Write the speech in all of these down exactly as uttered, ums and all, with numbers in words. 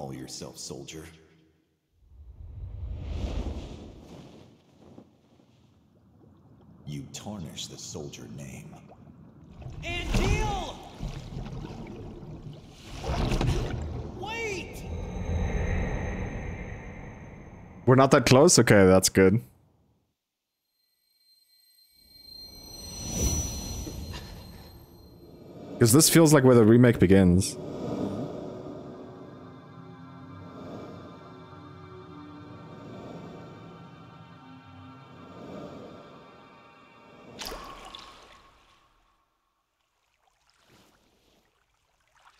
call yourself, soldier. You tarnish the soldier name. And deal! Wait! We're not that close? Okay, that's good. Because this feels like where the remake begins.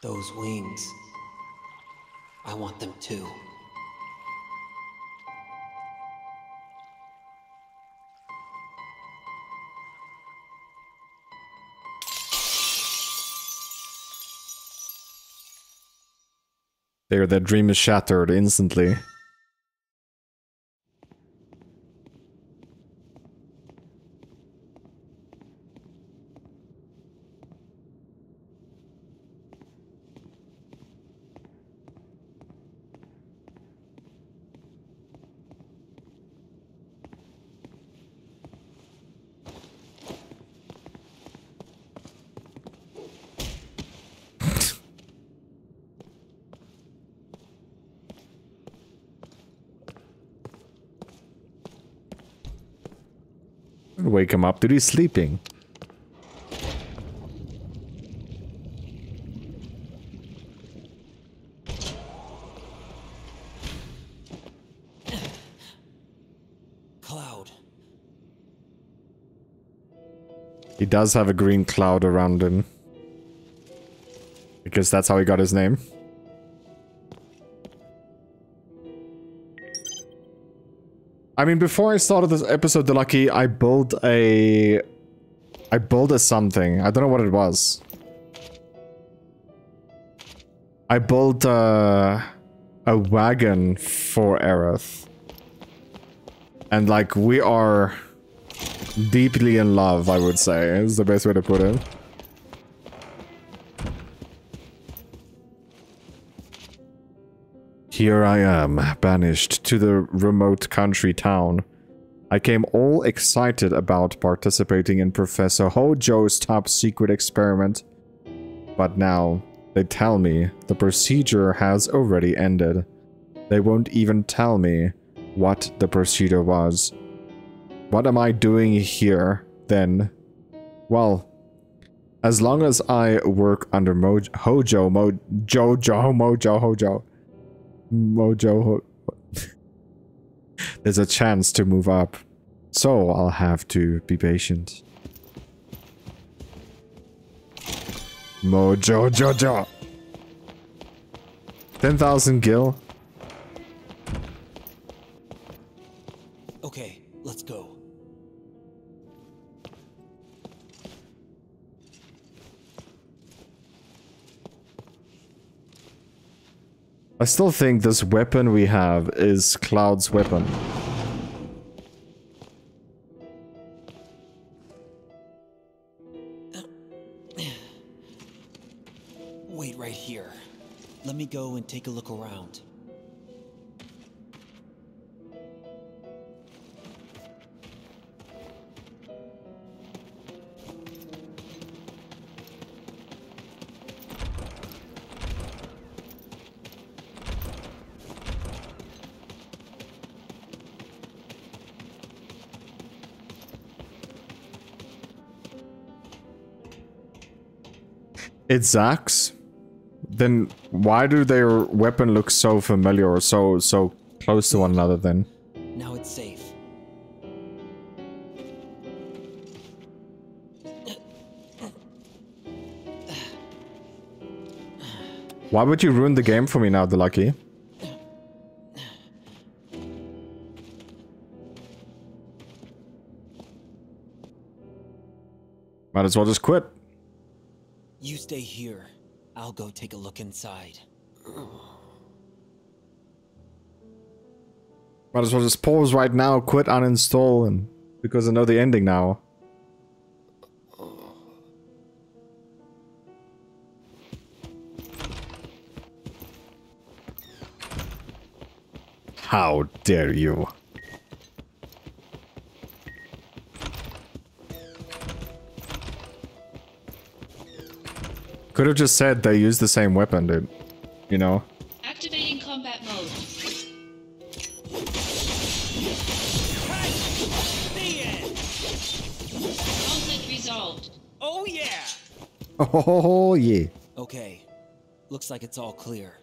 Those wings. I want them too. There, their dream is shattered instantly. Wake him up, dude, he's sleeping. Cloud. He does have a green cloud around him. Because that's how he got his name. I mean, before I started this episode, the lucky, I built a... I built a something. I don't know what it was. I built a... a wagon for Aerith. And, like, we are deeply in love, I would say, is the best way to put it. Here I am, banished to the remote country town. I came all excited about participating in Professor Hojo's top-secret experiment. But now, they tell me the procedure has already ended. They won't even tell me what the procedure was. What am I doing here, then? Well, as long as I work under Mojo Hojo, Mojo Jojo, Mojo Hojo. Mojo Ho There's a chance to move up, so I'll have to be patient. Mojo Jojo! ten thousand gil. Okay, let's go. I still think this weapon we have is Cloud's weapon. Wait right here. Let me go and take a look around. It's Zach's? Then why do their weapon look so familiar or so so close to one another then? Now it's safe. Why would you ruin the game for me now, the lucky? Might as well just quit. You stay here. I'll go take a look inside. Might as well just pause right now, quit, uninstall, and because I know the ending now. How dare you? Could have just said they use the same weapon, dude. You know? Activating combat mode. Conflict resolved. Oh yeah. Oh yeah. Okay. Looks like it's all clear.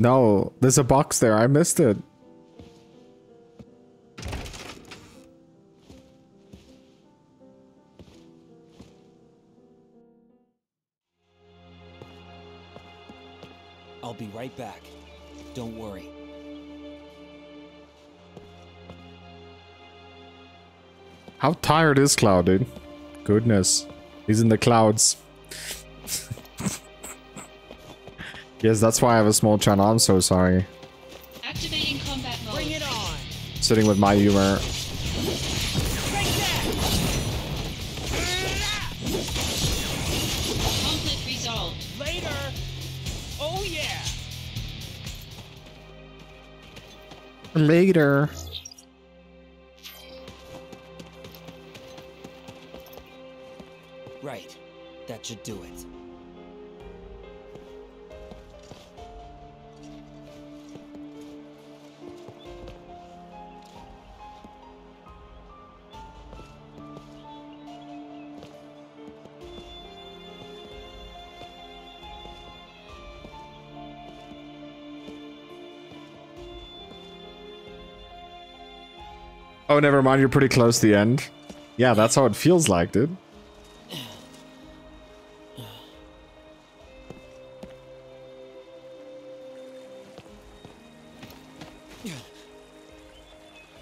No, there's a box there. I missed it. I'll be right back. Don't worry. How tired is Cloud, dude? Goodness. He's in the clouds. Yes, that's why I have a small channel. I'm so sorry. Activating combat mode. Bring it on. Sitting with my humor. Conflict resolved. Later. Oh yeah. Later. Right. That should do it. Oh, never mind, you're pretty close to the end. Yeah, that's how it feels like, dude.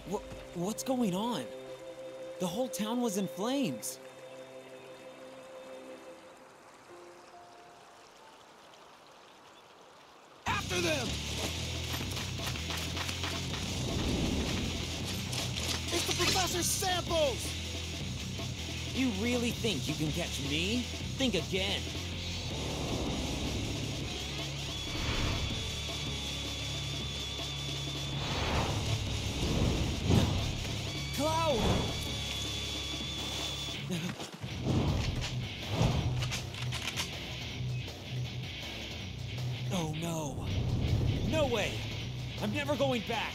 What, what's going on? The whole town was in flames. After them! Samples! You really think you can catch me? Think again. Cloud! Oh no. No way. I'm never going back.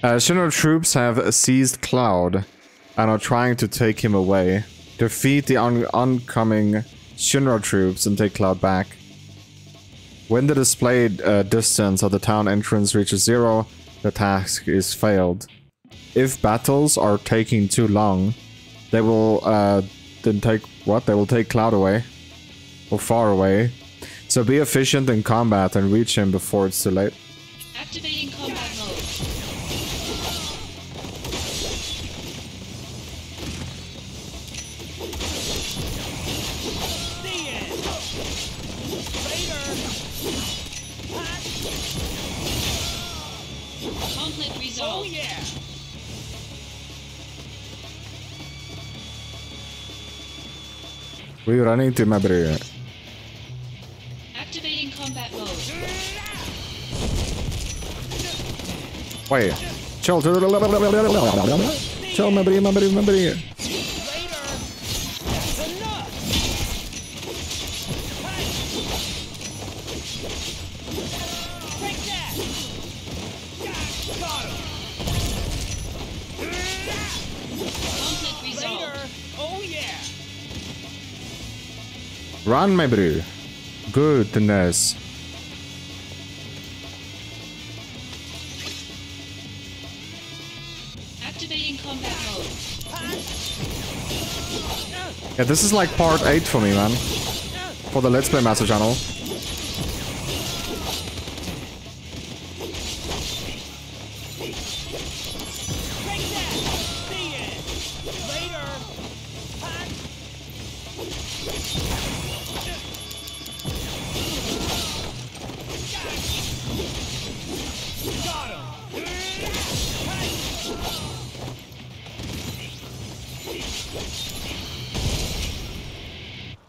Uh, Shinra troops have seized Cloud and are trying to take him away. Defeat the on oncoming Shinra troops and take Cloud back. When the displayed uh, distance of the town entrance reaches zero, the task is failed. If battles are taking too long, they will uh, then take what? They will take Cloud away or far away. So be efficient in combat and reach him before it's too late. Activating combat mode. Conflict resolved. Oh yeah. We're running to Mabria. Activating combat mode. Wait. Chill. Chill, Mabria, Mabria, Mabria. Run, my brew. Goodness. Activating combat mode. Yeah, this is like part eight for me, man. For the Let's Play Master channel.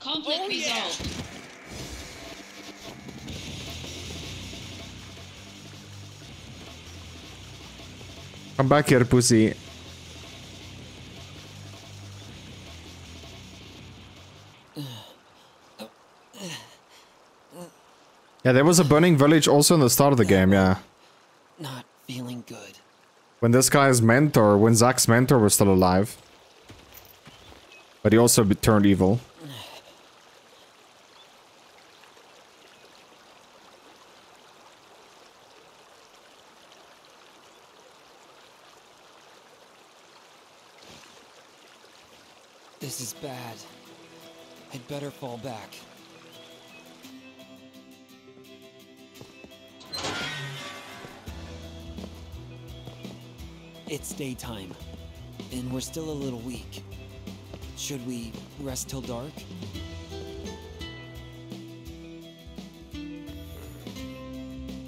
Conflict oh, yeah. resolved. Come back here, pussy. Yeah, there was a burning village also in the start of the game, yeah. Not feeling good. When this guy's mentor, when Zach's mentor was still alive. But he also turned evil. This is bad. I'd better fall back. It's daytime, and we're still a little weak. Should we rest till dark?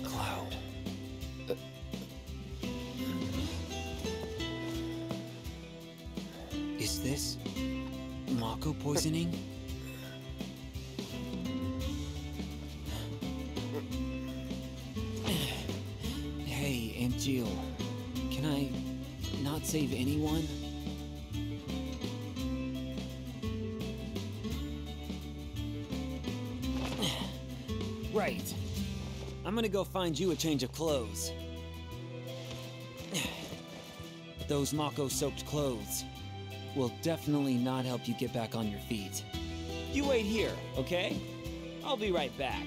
Cloud. Is this Mako poisoning? Hey, Aunt Jill, can I not save anyone? Right. I'm gonna go find you a change of clothes. Those Mako-soaked clothes will definitely not help you get back on your feet. You wait here, okay? I'll be right back.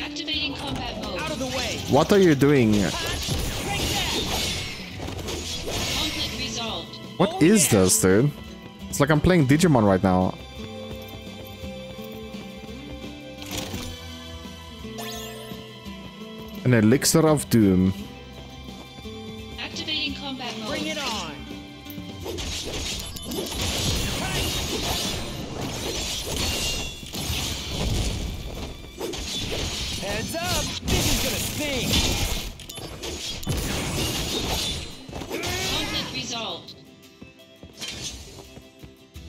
Activating combat mode. Out of the way! What are you doing? What oh, is yeah. this, dude? It's like I'm playing Digimon right now. An elixir of doom. Activating combat mode. Bring it on. Heads up! This is gonna sting. Conflict resolved.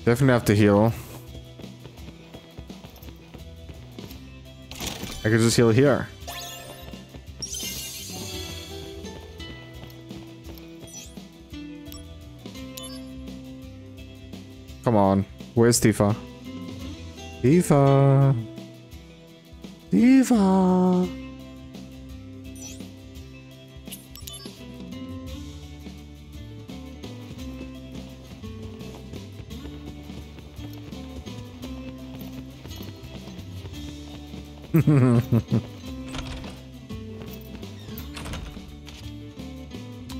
Definitely have to heal. I could just heal here. Come on. Where's Tifa? Tifa. Tifa.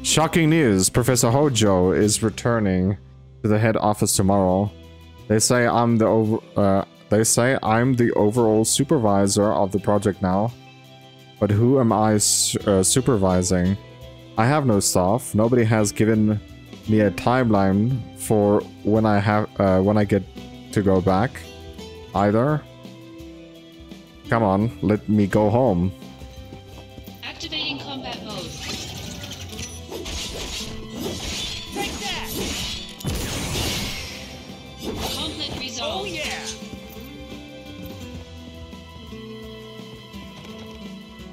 Shocking news, Professor Hojo is returning to the head office tomorrow. They say I'm the over uh, they say I'm the overall supervisor of the project now. But who am I su uh, supervising? I have no staff. Nobody has given me a timeline for when I have uh, when I get to go back either. Come on, let me go home. Activating combat mode. Take that. Conflict resolved. Oh yeah.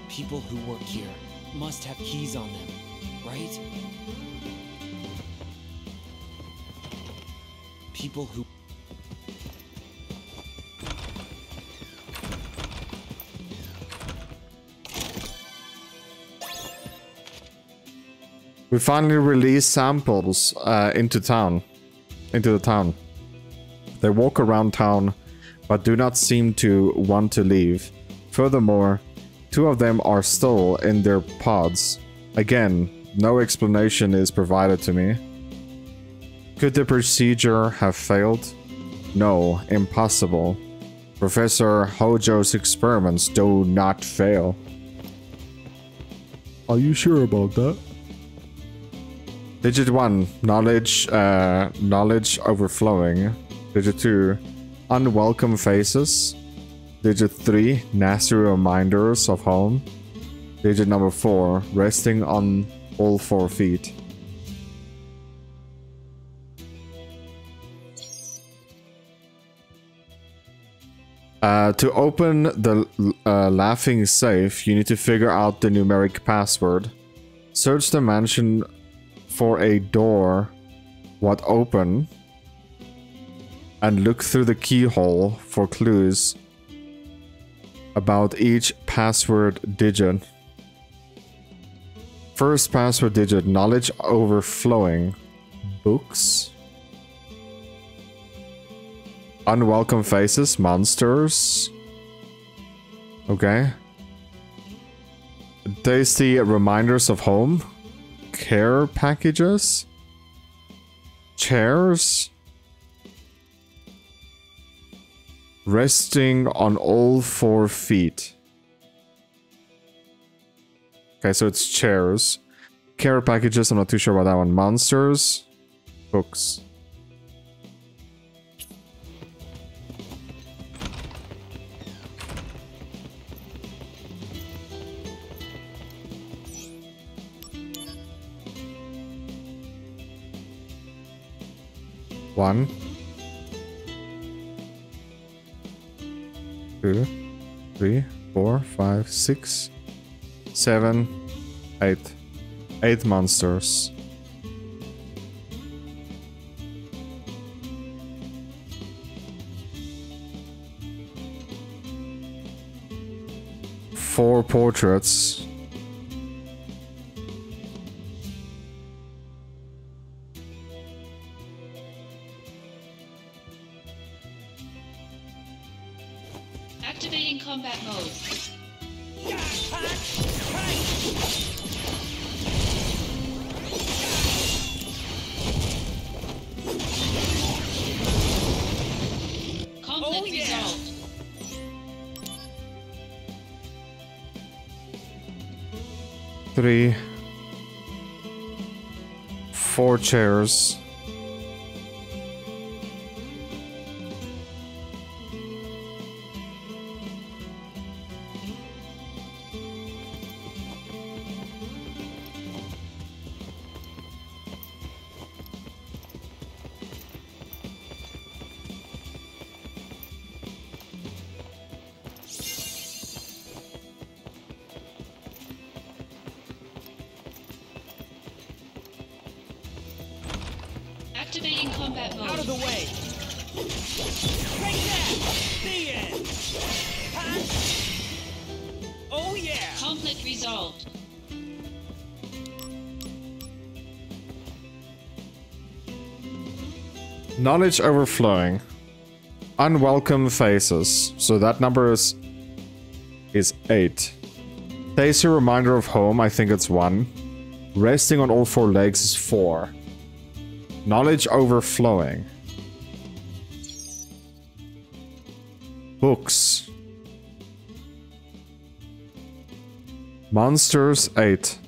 People who work here must have keys on them, right? People who We finally released samples uh, into town, into the town. They walk around town, but do not seem to want to leave. Furthermore, two of them are still in their pods. Again, no explanation is provided to me. Could the procedure have failed? No, impossible. Professor Hojo's experiments do not fail. Are you sure about that? Digit one, knowledge, uh, knowledge overflowing. Digit two, unwelcome faces. Digit three, nasty reminders of home. Digit number four, resting on all four feet. Uh, to open the uh, laughing safe, you need to figure out the numeric password. Search the mansion for a door. What open? And look through the keyhole for clues about each password digit. First password digit, knowledge overflowing. Books. Unwelcome faces, monsters. Okay. Tasty reminders of home. Care packages. Chairs. Resting on all four feet. Okay, so it's chairs. Care packages, I'm not too sure about that one. Monsters. Books. One, two, three, four, five, six, seven, eight. Eight monsters. Four portraits. Three, four chairs, knowledge overflowing, unwelcome faces, so that number is is eight. Tasty reminder of home, I think it's one. Resting on all four legs is four. Knowledge overflowing. Books. Monsters eight.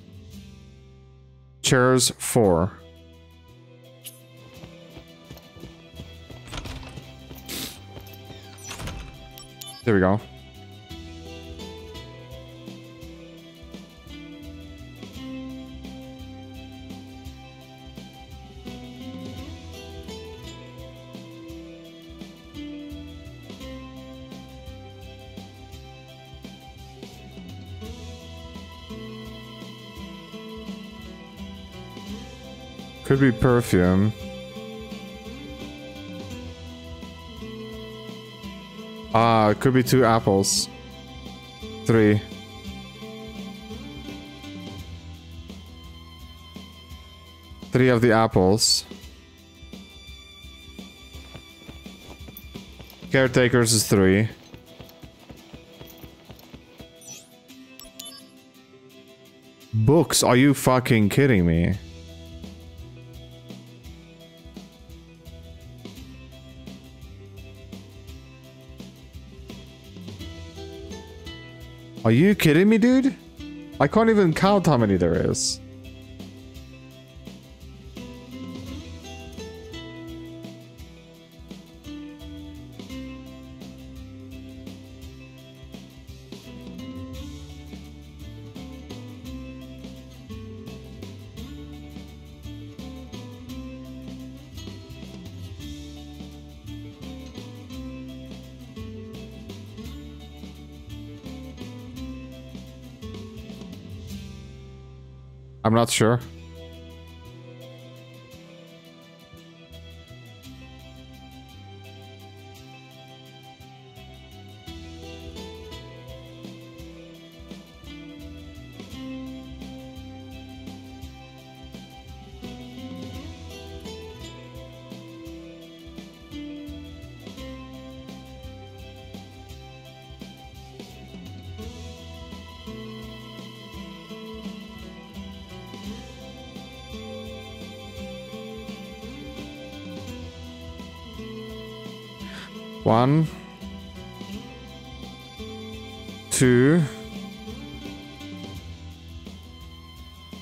Chairs four. There we go. Could be perfume. Ah, uh, it could be two apples. Three. Three of the apples. Caretakers is three. Books, are you fucking kidding me? Are you kidding me, dude? I can't even count how many there is. I'm not sure. One, two,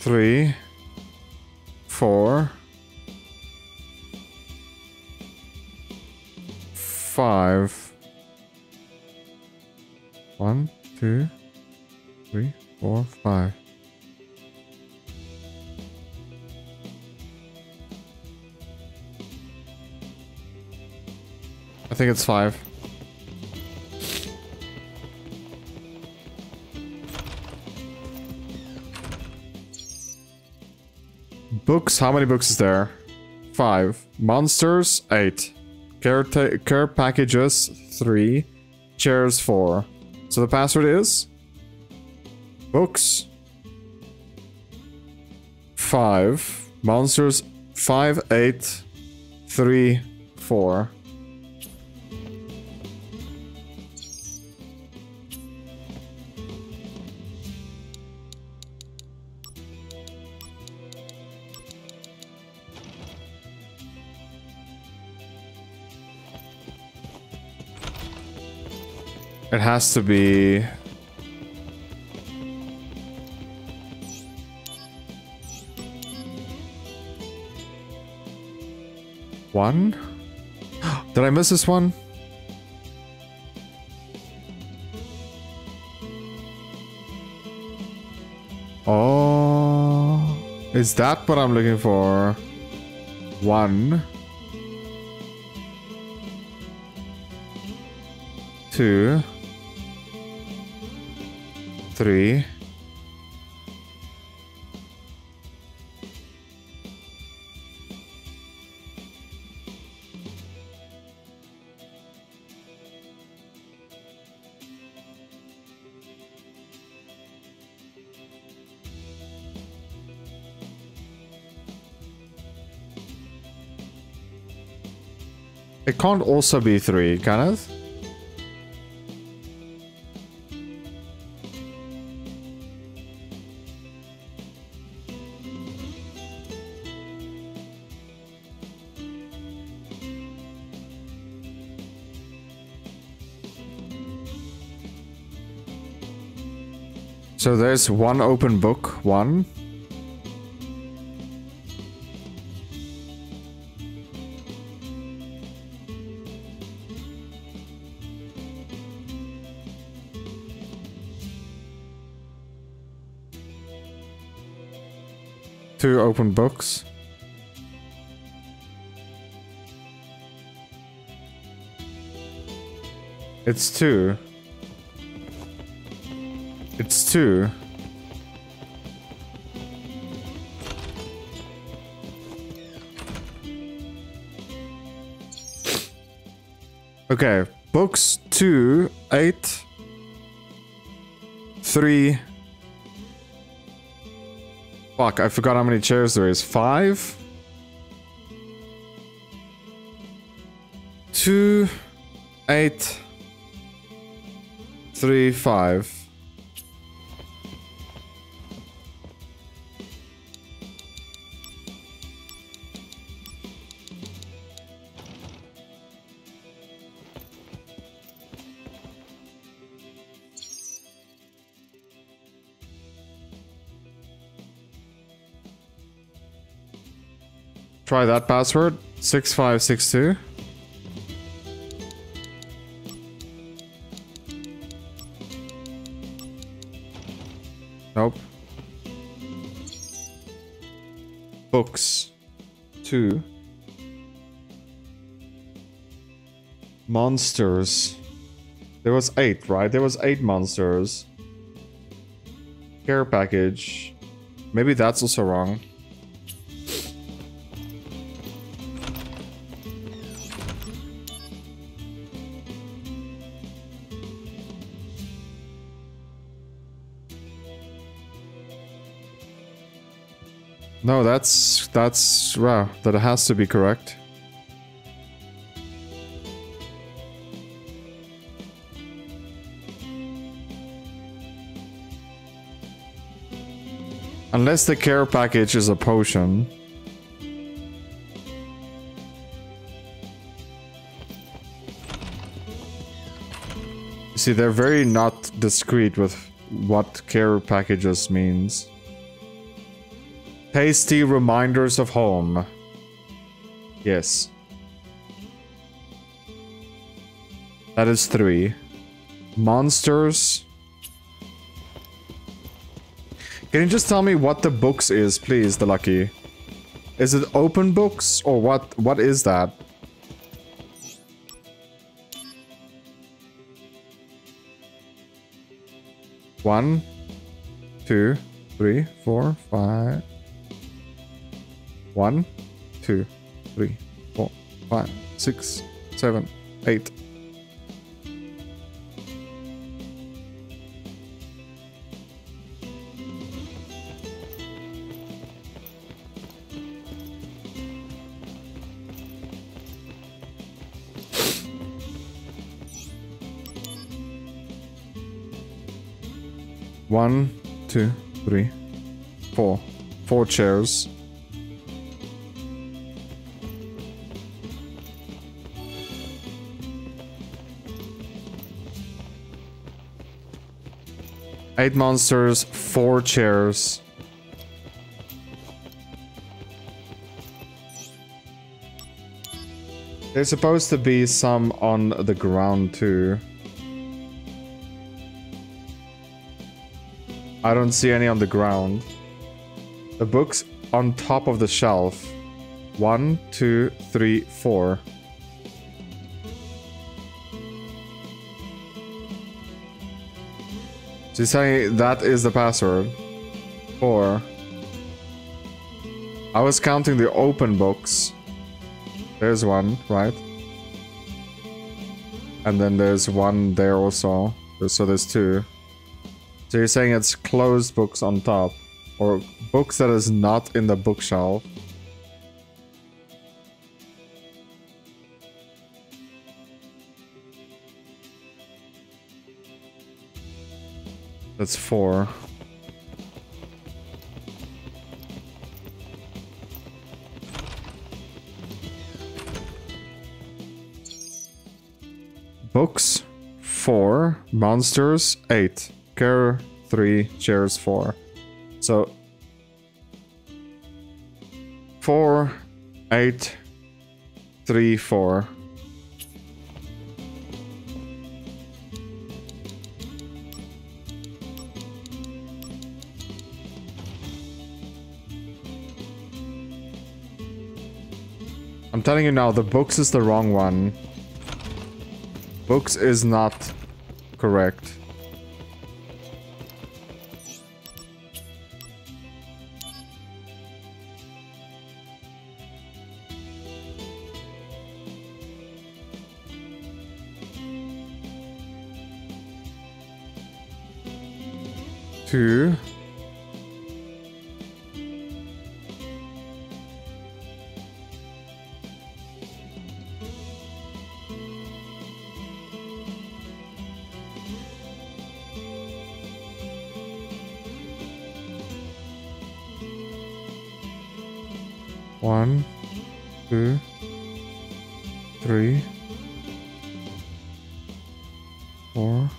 three, four, five. One, two, three, four, five. I think it's five. Books, how many books is there? Five. Monsters, eight. Care, care packages, three. Chairs, four. So the password is? Books. Five. Monsters, five, eight, three, four. It has to be... one? Did I miss this one? Oh... Is that what I'm looking for? One... two... Three, it can't also be three, can it? So there's one open book, one. Two open books. It's two. It's two. Okay, books two, eight, three. Fuck, I forgot how many chairs there is. Five, two, eight, three, five. Try that password, six five six two. Nope. Books, two. Monsters. There was eight, right? There was eight monsters. Care package, Maybe that's also wrong. No, that's that's wow, that has to be correct. Unless the care package is a potion. See, they're very not discreet with what care packages means. Tasty reminders of home. Yes. That is three. Monsters. Can you just tell me what the books is, please, the lucky? Is it open books or what? What is that? One, two, three, four, five. One, two, three, four, five, six, seven, eight. One, two, three, four. Four chairs. Eight monsters, four chairs. There's supposed to be some on the ground too. I don't see any on the ground. The book's on top of the shelf. One, two, three, four. She's saying that is the password. Four. I was counting the open books. There's one, right? And then there's one there also. So there's two. So you're saying it's closed books on top, or books that is not in the bookshelf. That's four. Books, four. Monsters, eight. Care three, chairs four. So four, eight, three, four. I'm telling you now, the books is the wrong one. Books is not correct. Two. One, two, three, four.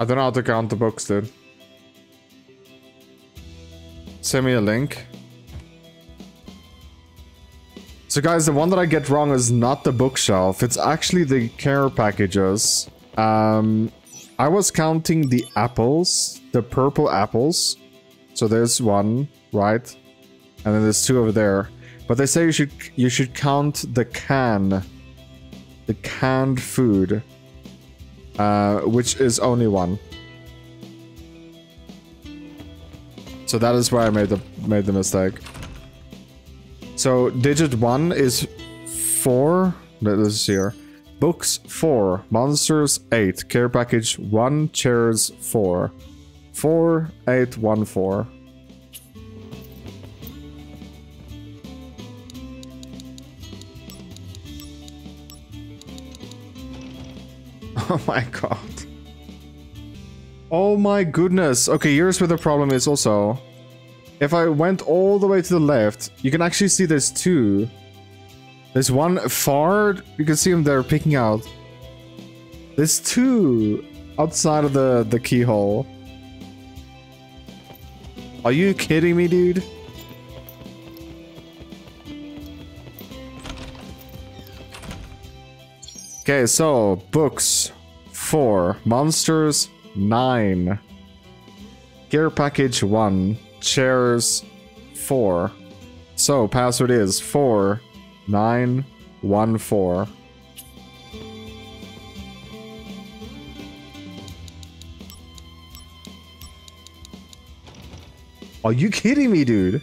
I don't know how to count the books, dude. Send me a link. So guys, the one that I get wrong is not the bookshelf. It's actually the care packages. Um, I was counting the apples, the purple apples. So there's one, right? And then there's two over there. But they say you should you should count the can, the canned food, uh, which is only one. So that is where I made the made the mistake. So digit one is four. This is here. Books four, monsters eight, care package one, chairs four, four eight one four. Oh my god. Oh my goodness. Okay, here's where the problem is also. If I went all the way to the left, you can actually see there's two. There's one far, you can see them there picking out. There's two outside of the, the keyhole. Are you kidding me, dude? Okay, so books, four. Monsters, nine. Gear package, one. Chairs, four. So password is four. Nine, one, four. Are you kidding me, dude?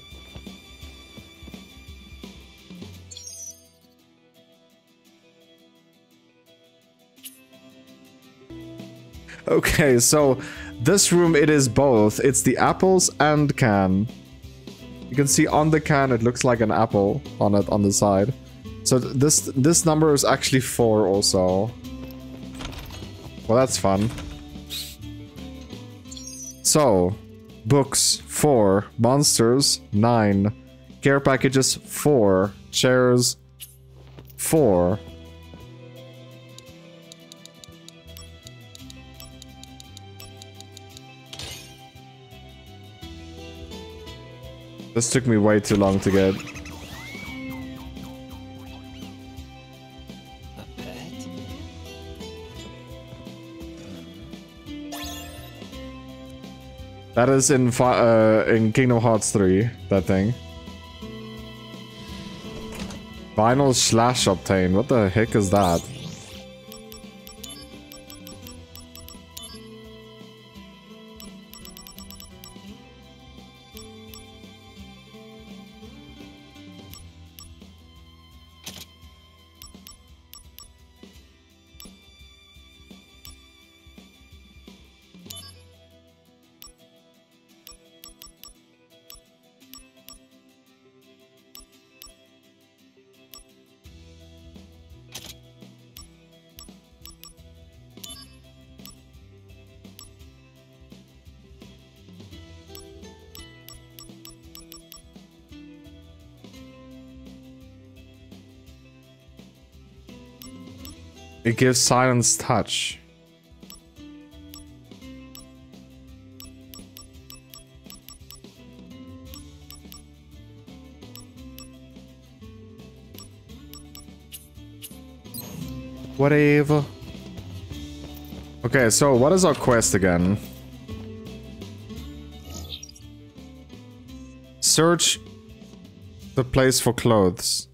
Okay, so this room, it is both. It's the apples and can. You can see on the can it looks like an apple on it on the side. So th this this number is actually four also. Well, that's fun. So books four, monsters nine, care packages four, chairs four. This took me way too long to get. A pet? That is in uh, in Kingdom Hearts three. That thing. Vinyl slash obtain. What the heck is that? It gives silence touch. Whatever. Okay, so what is our quest again? Search the place for clothes.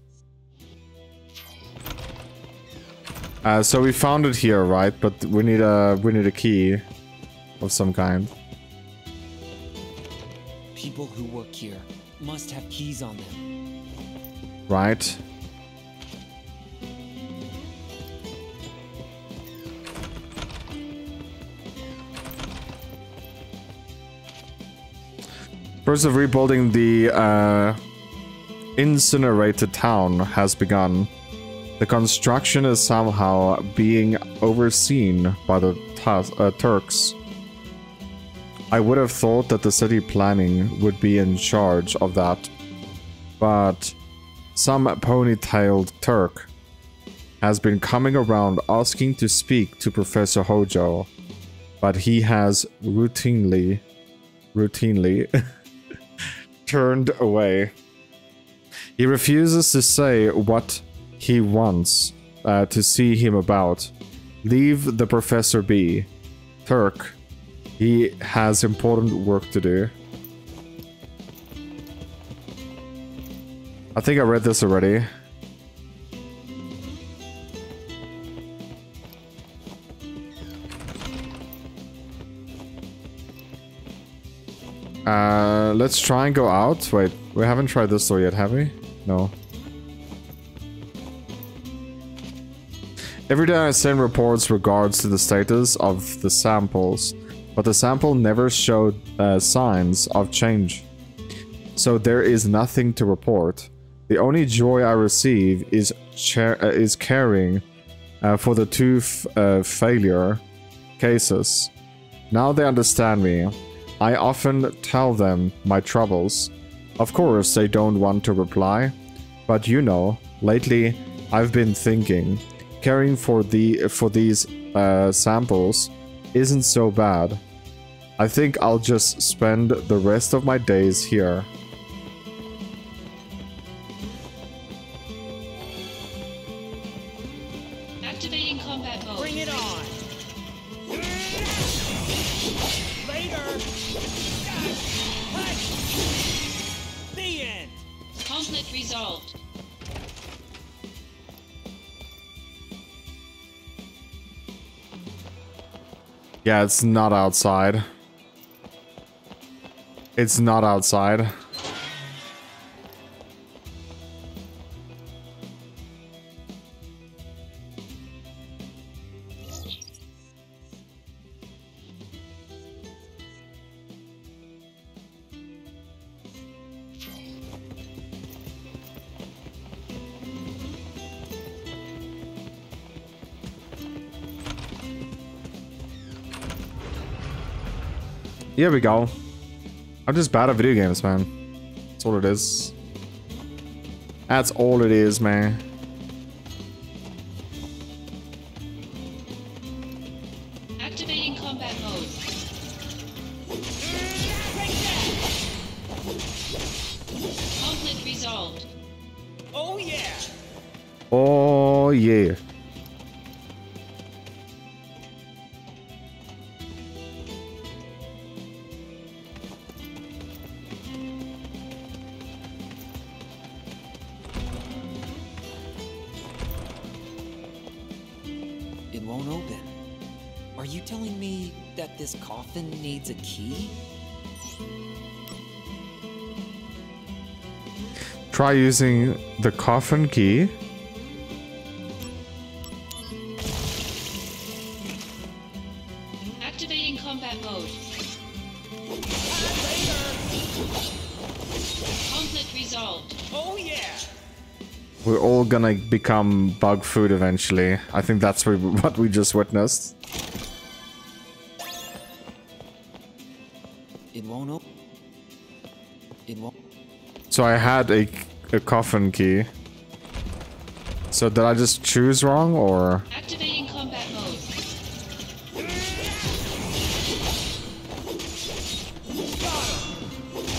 Uh, so we found it here, right? But we need a we need a key of some kind. People who work here must have keys on them. Right. First of rebuilding the uh, incinerated town has begun. The construction is somehow being overseen by the uh, Turks. I would have thought that the city planning would be in charge of that, but some ponytailed Turk has been coming around asking to speak to Professor Hojo, but he has routinely, routinely turned away. He refuses to say what he wants uh, to see him about. Leave the professor be, Turk. He has important work to do. I think I read this already. Uh, let's try and go out. Wait, we haven't tried this door yet, have we? No. Every day I send reports regards to the status of the samples, but the sample never showed uh, signs of change. So there is nothing to report. The only joy I receive is chair uh, is caring uh, for the two f uh, failure cases. Now they understand me. I often tell them my troubles. Of course, they don't want to reply. But you know, lately I've been thinking, caring for the for these uh, samples isn't so bad. I think I'll just spend the rest of my days here. Activating combat mode. Bring it on. Later. The end. Conflict resolved. Yeah, it's not outside. It's not outside. Here we go. I'm just bad at video games, man. That's all it is. That's all it is, man. Activating combat mode. Conflict resolved. Oh yeah. Oh yeah. Needs a key? Try using the coffin key. Activating combat mode. Conflict resolved. Oh yeah. We're all gonna become bug food eventually. I think that's what we just witnessed. So I had a, a coffin key. So did I just choose wrong or? Activating combat mode.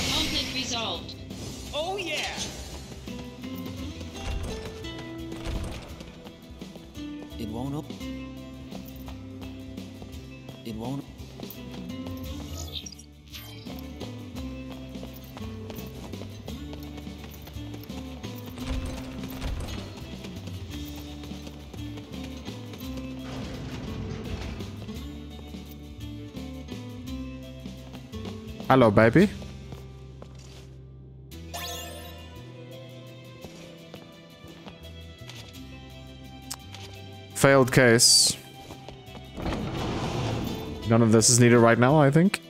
Conflict resolved. Oh yeah. It won't up. It won't. Hello, baby. Failed case. None of this is needed right now, I think.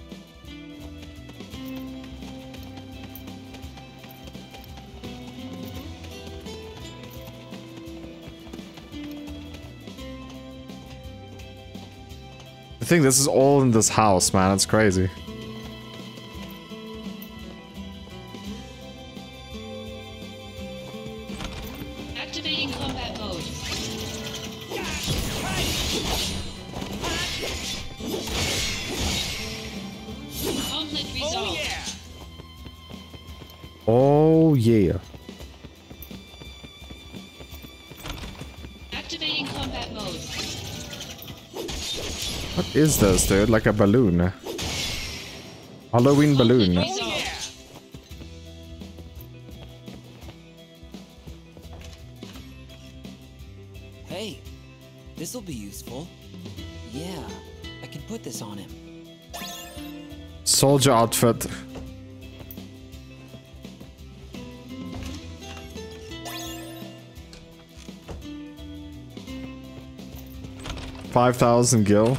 I think this is all in this house, man. It's crazy. Is this, dude? Like a balloon. Halloween balloon. useful. Yeah, I can put this on him. Soldier outfit. five thousand gil.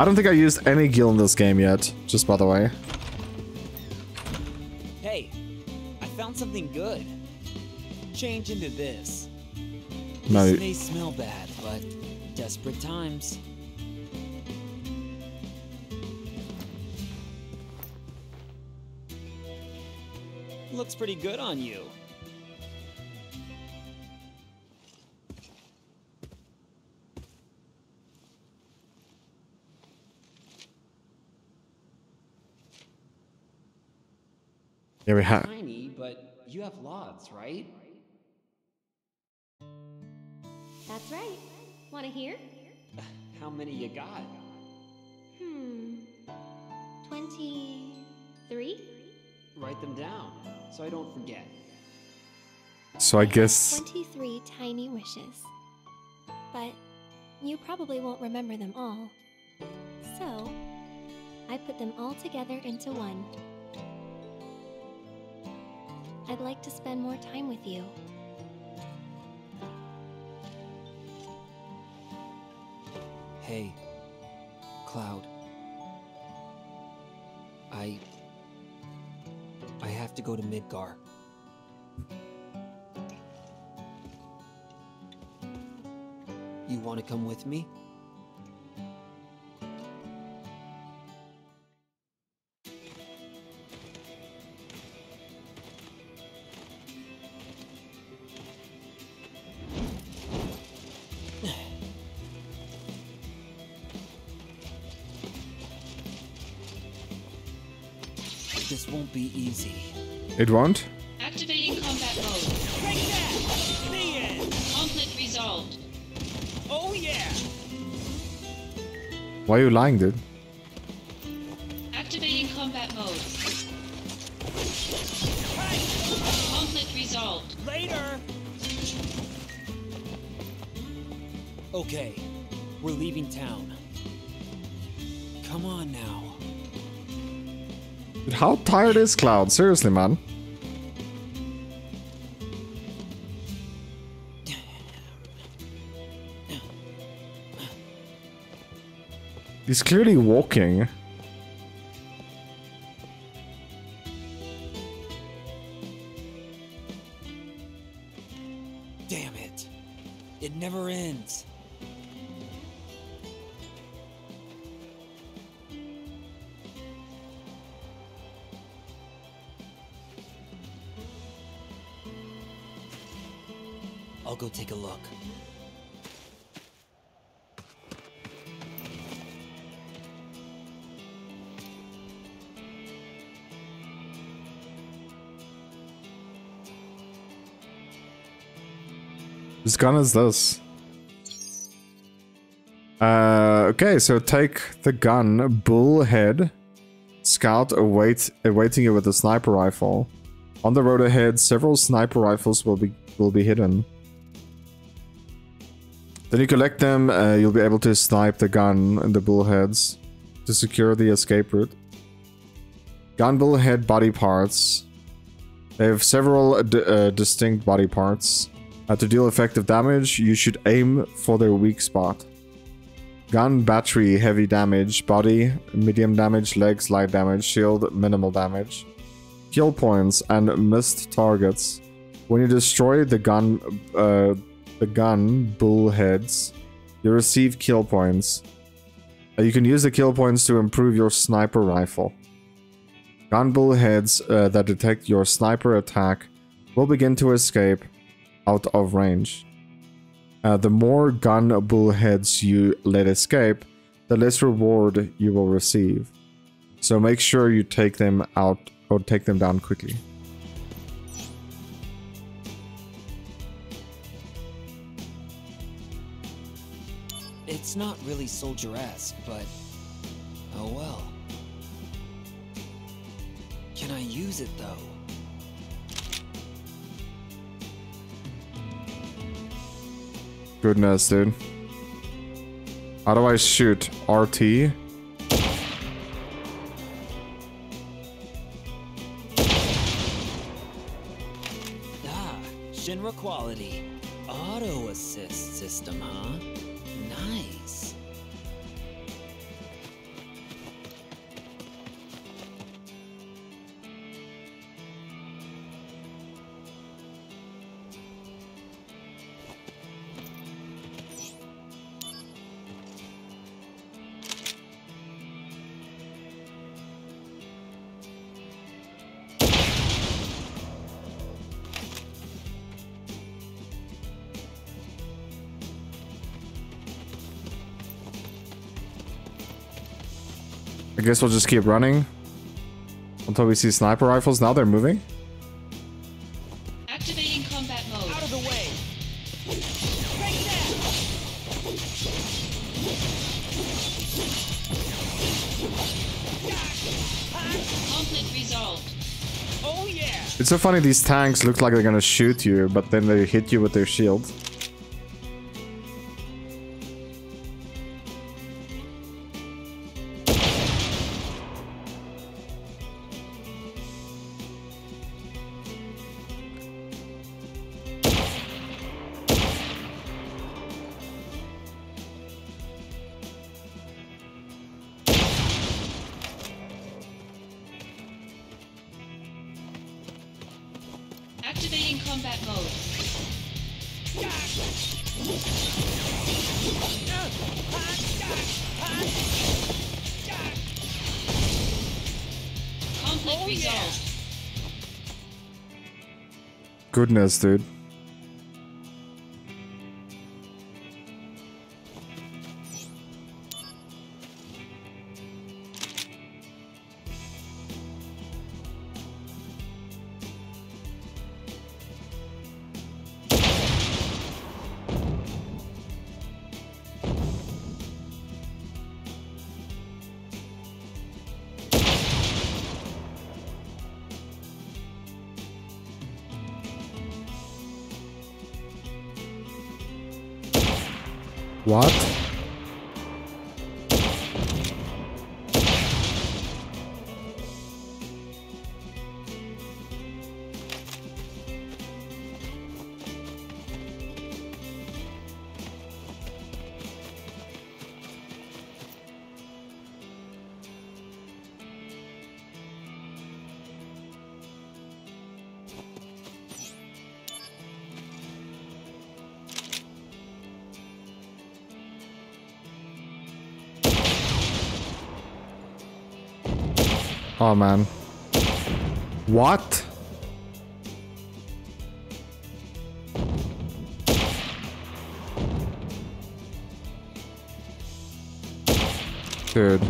I don't think I used any gil in this game yet, just by the way. Hey, I found something good. Change into this. No. This may smell bad, but desperate times. Looks pretty good on you. There we have. Tiny, but you have lots, right? That's right. Want to hear? How many you got? Hmm. twenty-three? Write them down, so I don't forget. So I guess... twenty-three tiny wishes. But you probably won't remember them all. So, I put them all together into one. I'd like to spend more time with you. Hey, Cloud. I... I have to go to Midgar. You want to come with me? Be easy. It won't? Activating combat mode. Break that! The end! Conflict resolved. Oh yeah! Why are you lying, dude? Activating combat mode. Right. Conflict resolved. Later! Okay. We're leaving town. Come on now. How tired is Cloud? Seriously, man. He's clearly walking. Damn it. It never ends. Go take a look. Whose gun is this? Uh, okay, so take the gun bullhead. Scout await awaiting you with a sniper rifle. On the road ahead, several sniper rifles will be will be hidden. Then you collect them, uh, you'll be able to snipe the gun and the bullheads to secure the escape route. Gun bullhead body parts. They have several d uh, distinct body parts. Uh, to deal effective damage, you should aim for their weak spot. Gun battery, heavy damage. Body, medium damage. Legs, light damage. Shield, minimal damage. Kill points and missed targets. When you destroy the gun... Uh, the gun bullheads, you receive kill points. Uh, you can use the kill points to improve your sniper rifle. Gun bullheads uh, that detect your sniper attack will begin to escape out of range. Uh, the more gun bullheads you let escape, the less reward you will receive. So make sure you take them out or take them down quickly. It's not really soldier-esque, but oh well. Can I use it though? Goodness, dude. How do I shoot? R T? Ah, Shinra quality. Auto assist system, huh? Nice. I guess we'll just keep running until we see sniper rifles. Now they're moving. Activating combat mode. Out of the way. Break that. Conflict resolved. Oh yeah. It's so funny, these tanks look like they're gonna shoot you, but then they hit you with their shield. Activating combat mode. Conflict resolved. Goodness, dude. What? Oh man. What? Dude.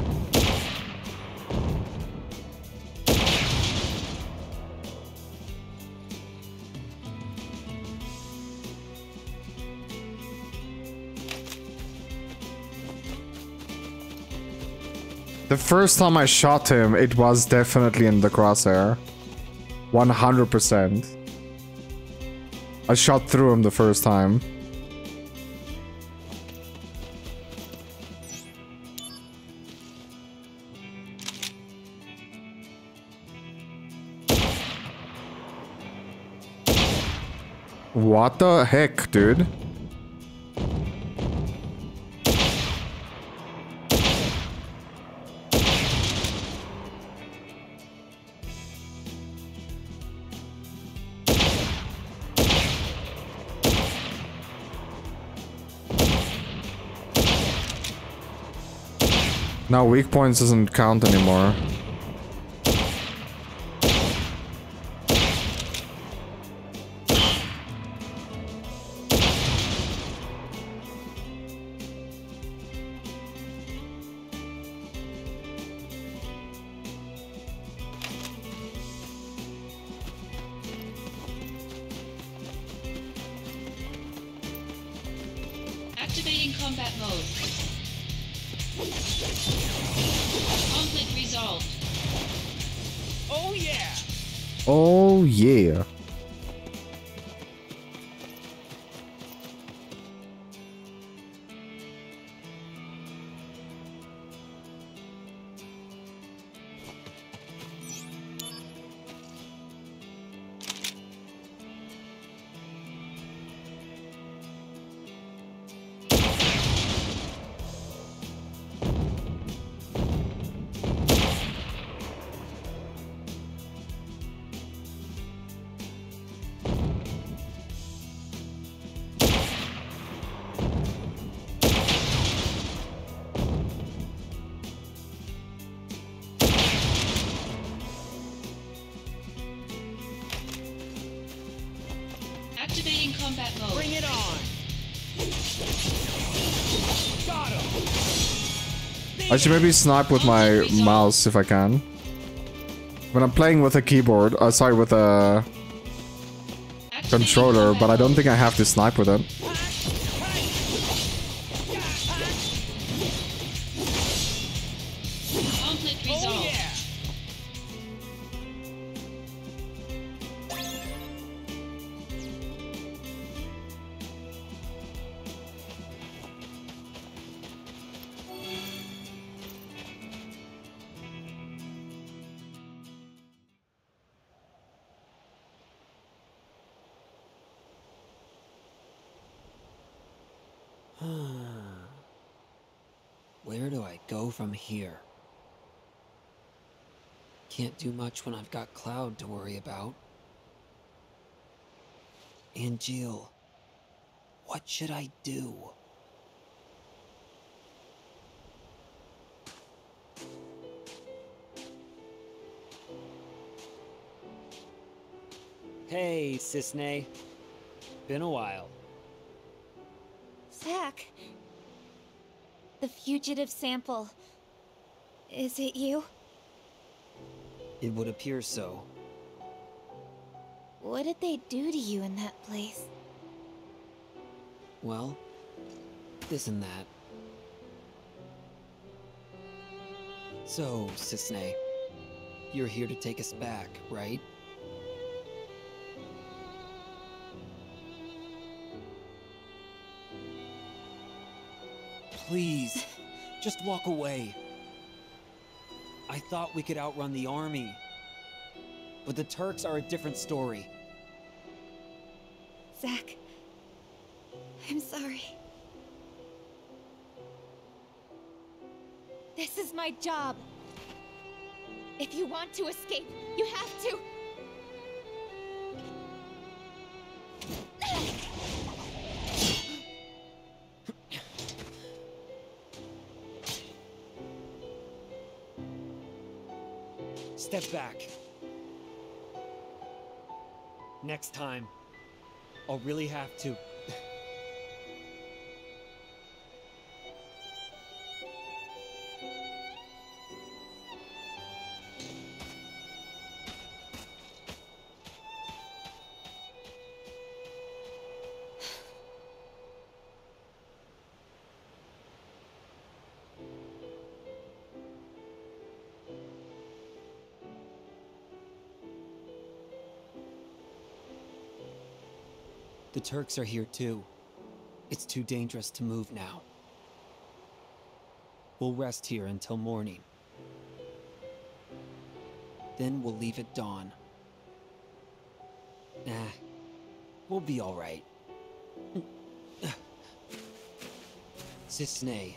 The first time I shot him, it was definitely in the crosshair. one hundred percent. I shot through him the first time. What the heck, dude? Now weak points doesn't count anymore. Activating combat mode. Conflict resolved. Oh yeah. Oh yeah. Reset mode. Bring it on. Got him. I should maybe snipe with my mouse if I can. When I'm playing with a keyboard, uh, sorry, with a controller, but I don't think I have to snipe with it. From here. Can't do much when I've got Cloud to worry about. And Jill, what should I do? Hey, Cissnei. Been a while. Zach. The fugitive sample. Is it you? It would appear so. What did they do to you in that place? Well, this and that. So, Cissnei, you're here to take us back, right? Please, just walk away. I thought we could outrun the army, but the Turks are a different story. Zach, I'm sorry. This is my job. If you want to escape, you have to. Step back. Next time, I'll really have to. The Turks are here too. It's too dangerous to move now. We'll rest here until morning. Then we'll leave at dawn. Nah, we'll be all right. Cissnei.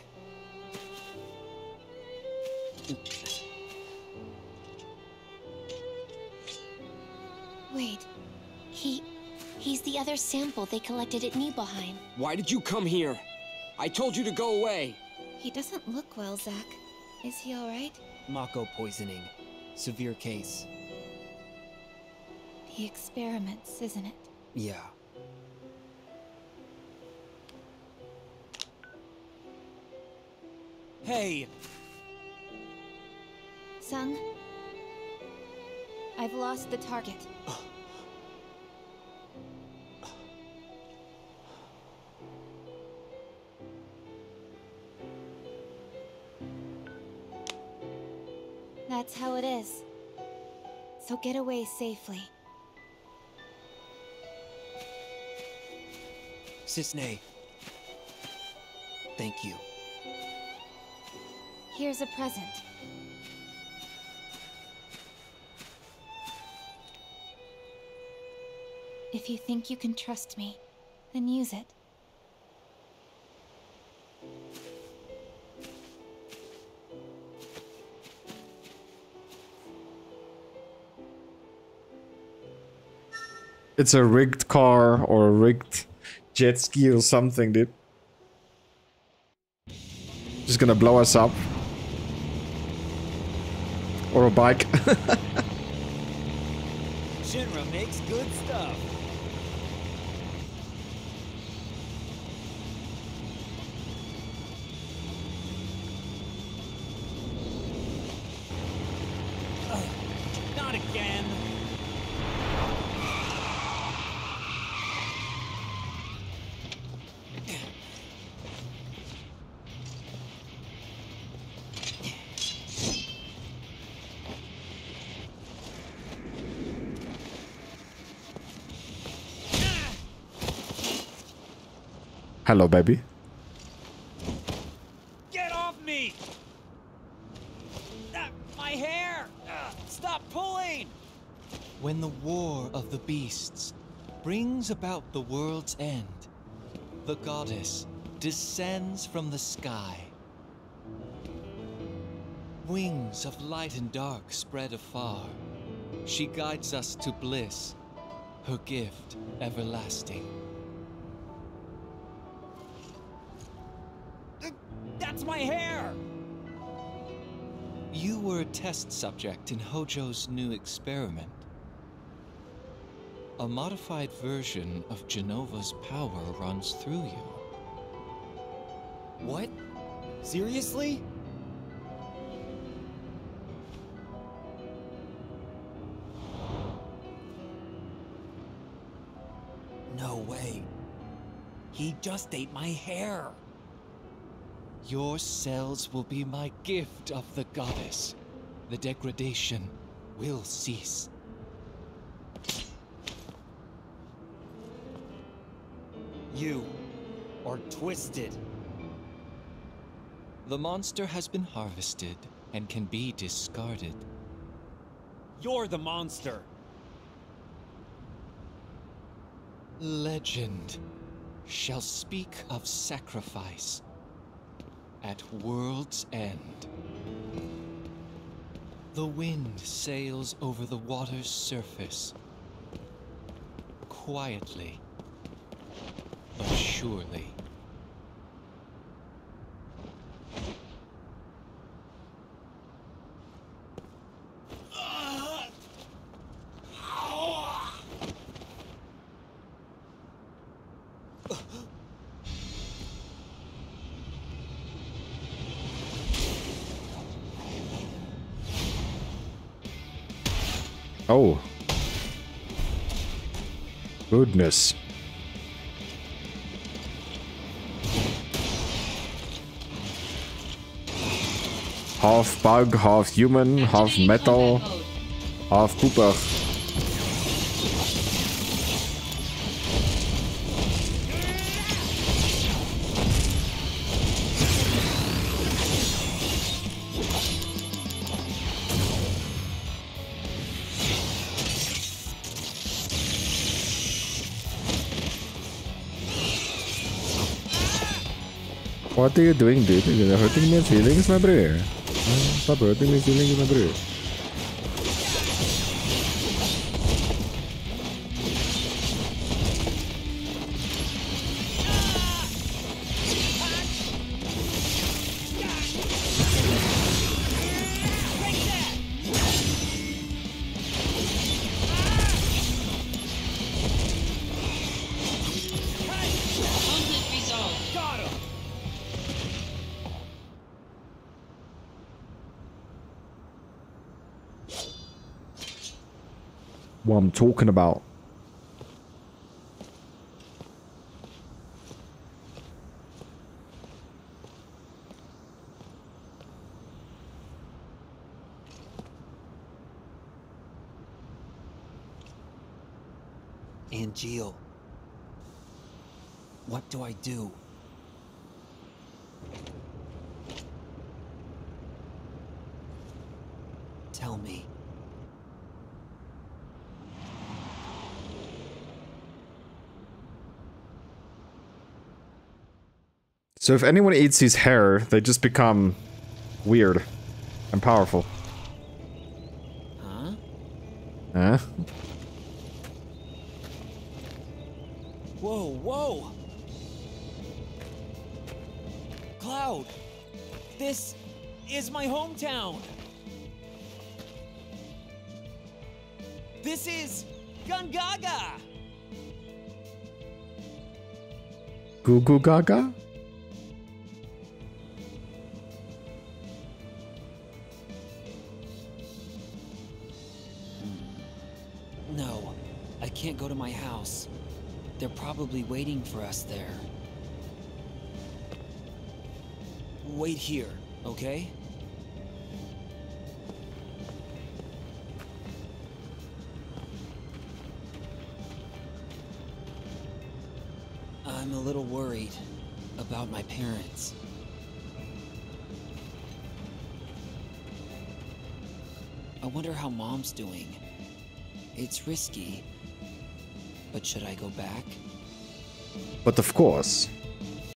Wait, he... He's the other sample they collected at Nibelheim. Why did you come here? I told you to go away. He doesn't look well, Zach. Is he all right? Mako poisoning. Severe case. The experiments, isn't it? Yeah. Hey! Sung, I've lost the target. That's how it is. So get away safely. Cissnei. Thank you. Here's a present. If you think you can trust me, then use it. It's a rigged car or a rigged jet ski or something, dude. Just gonna blow us up. Or a bike. Shinra makes good stuff. Hello, baby. Get off me! Ah, my hair! Ah, stop pulling! When the war of the beasts brings about the world's end, the goddess descends from the sky. Wings of light and dark spread afar. She guides us to bliss, her gift everlasting. That's my hair! You were a test subject in Hojo's new experiment. A modified version of Jenova's power runs through you. What? Seriously? No way. He just ate my hair. Your cells will be my gift of the goddess. The degradation will cease. You are twisted. The monster has been harvested and can be discarded. You're the monster. Legend shall speak of sacrifice at world's end. The wind sails over the water's surface, quietly but surely. Oh. Goodness. Half bug, half human, half metal, half pooper. What are you doing, dude? You're hurting my feelings, my bro. Stop hurting my feelings, my bro. What I'm talking about. Angeal, what do I do? Tell me. So if anyone eats his hair, they just become weird and powerful. Huh? Huh? Whoa, whoa! Cloud! This is my hometown! This is Gongaga! Goo Goo Gaga? Can't go to my house. They're probably waiting for us there. Wait here, okay? I'm a little worried. about my parents. I wonder how Mom's doing. It's risky. But should I go back? But of course.